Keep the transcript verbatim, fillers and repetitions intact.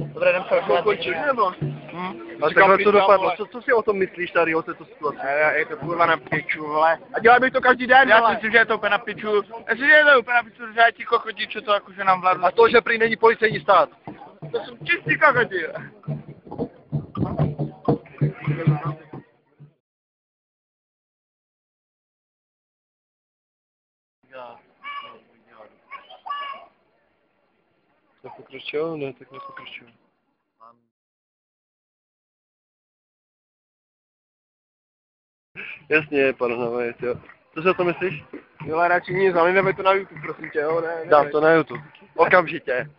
Dobré, jdem se končit, nebo? Hm. A takhle to dopadlo. Co, co si o tom myslíš tady, o této situaci? Je to kurva na piču, vole. A dělá bych to každý den, já si myslím, že je to úplně na piču. Jestli je to úplně na piču, že ti kochotí, co to jakože nám vládne. A to, že prý není policejní stát. To jsou čistý kochotí. Tak pokračoval? Ne, tak nepokračoval. Jasně, pan Havajec, jo. Co si o to myslíš? Jole, radši nic, ale nebude to na YouTube, prosím tě, jo? Ne, dám to na YouTube. Okamžitě.